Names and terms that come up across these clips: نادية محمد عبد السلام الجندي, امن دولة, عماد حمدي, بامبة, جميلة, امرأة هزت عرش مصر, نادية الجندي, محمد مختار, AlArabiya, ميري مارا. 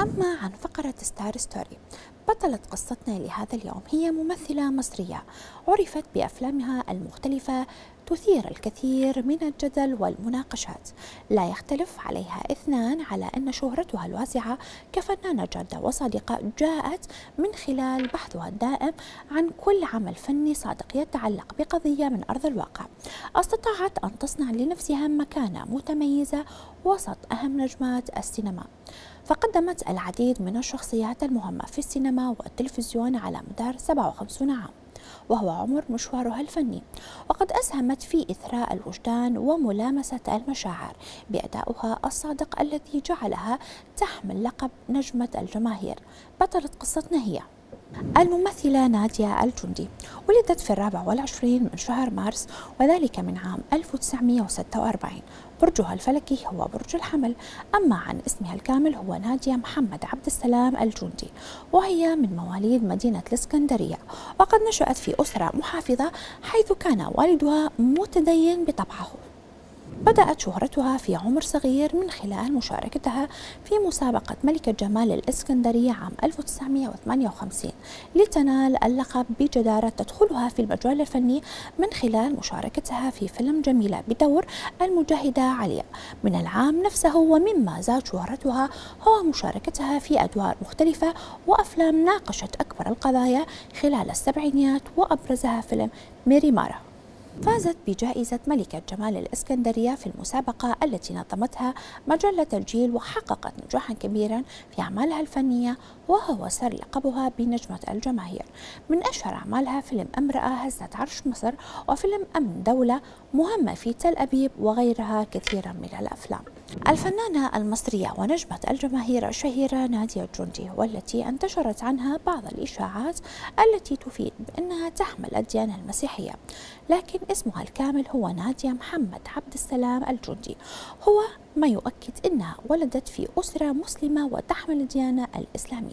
أما عن فقرة ستار ستوري، بطلة قصتنا لهذا اليوم هي ممثلة مصرية عرفت بأفلامها المختلفة تثير الكثير من الجدل والمناقشات، لا يختلف عليها اثنان على أن شهرتها الواسعة كفنانة جادة وصادقة جاءت من خلال بحثها الدائم عن كل عمل فني صادق يتعلق بقضية من أرض الواقع. استطاعت أن تصنع لنفسها مكانة متميزة وسط أهم نجمات السينما، فقدمت العديد من الشخصيات المهمة في السينما والتلفزيون على مدار 57 عام وهو عمر مشوارها الفني، وقد أسهمت في إثراء الوجدان وملامسة المشاعر بأدائها الصادق الذي جعلها تحمل لقب نجمة الجماهير. بطلة قصتنا هي الممثلة نادية الجندي، ولدت في 24 من شهر مارس وذلك من عام 1946. برجها الفلكي هو برج الحمل، أما عن اسمها الكامل هو نادية محمد عبد السلام الجندي، وهي من مواليد مدينة الإسكندرية، وقد نشأت في أسرة محافظة حيث كان والدها متدين بطبعه. بدأت شهرتها في عمر صغير من خلال مشاركتها في مسابقة ملكة جمال الإسكندرية عام 1958 لتنال اللقب بجدارة تدخلها في المجال الفني من خلال مشاركتها في فيلم جميلة بدور المجاهدة عليا من العام نفسه، ومما زاد شهرتها هو مشاركتها في أدوار مختلفة وأفلام ناقشت أكبر القضايا خلال السبعينيات وأبرزها فيلم ميري مارا. فازت بجائزة ملكة جمال الإسكندرية في المسابقة التي نظمتها مجلة الجيل، وحققت نجاحا كبيرا في أعمالها الفنية وهو سر لقبها بنجمة الجماهير. من أشهر أعمالها فيلم امرأة هزت عرش مصر وفيلم امن دولة، مهمة في تل أبيب، وغيرها كثيرا من الأفلام. الفنانة المصرية ونجمة الجماهير الشهيرة نادية الجندي، والتي انتشرت عنها بعض الإشاعات التي تفيد بأنها تحمل الديانة المسيحية، لكن اسمها الكامل هو نادية محمد عبد السلام الجندي، هو ما يؤكد أنها ولدت في أسرة مسلمة وتحمل الديانة الإسلامية.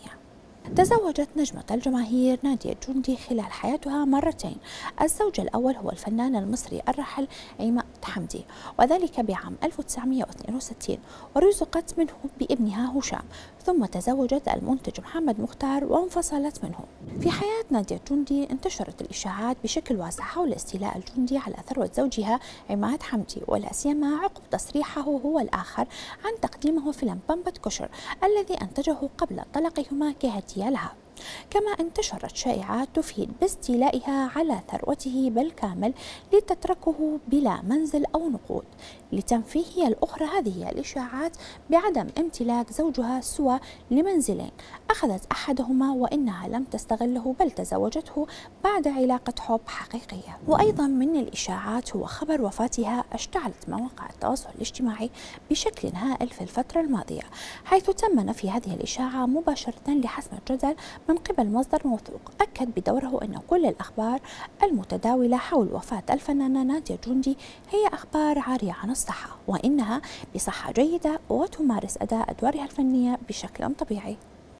تزوجت نجمة الجماهير نادية الجندي خلال حياتها مرتين، الزوج الأول هو الفنان المصري الراحل عماد حمدي وذلك بعام 1962، ورزقت منه بابنها هشام، ثم تزوجت المنتج محمد مختار وانفصلت منه. في حياة نادية الجندي انتشرت الإشاعات بشكل واسع حول استيلاء الجندي على ثروة زوجها عماد حمدي، ولا سيما عقب تصريحه هو الآخر عن تقديمه فيلم بامبة الذي أنتجه قبل طلاقهما كهدية لها. كما انتشرت شائعات تفيد باستيلائها على ثروته بالكامل لتتركه بلا منزل أو نقود. لتنفي هي الأخرى هذه الإشاعات بعدم امتلاك زوجها سوى لمنزلين، أخذت أحدهما وإنها لم تستغله بل تزوجته بعد علاقة حب حقيقية. وأيضا من الإشاعات هو خبر وفاتها، اشتعلت مواقع التواصل الاجتماعي بشكل هائل في الفترة الماضية، حيث تم نفي هذه الإشاعة مباشرة لحسم الجدل من قبل مصدر موثوق أكد بدوره أن كل الأخبار المتداولة حول وفاة الفنانة نادية الجندي هي أخبار عارية عن الصحة، وإنها بصحة جيدة وتمارس أداء أدوارها الفنية بشكل طبيعي.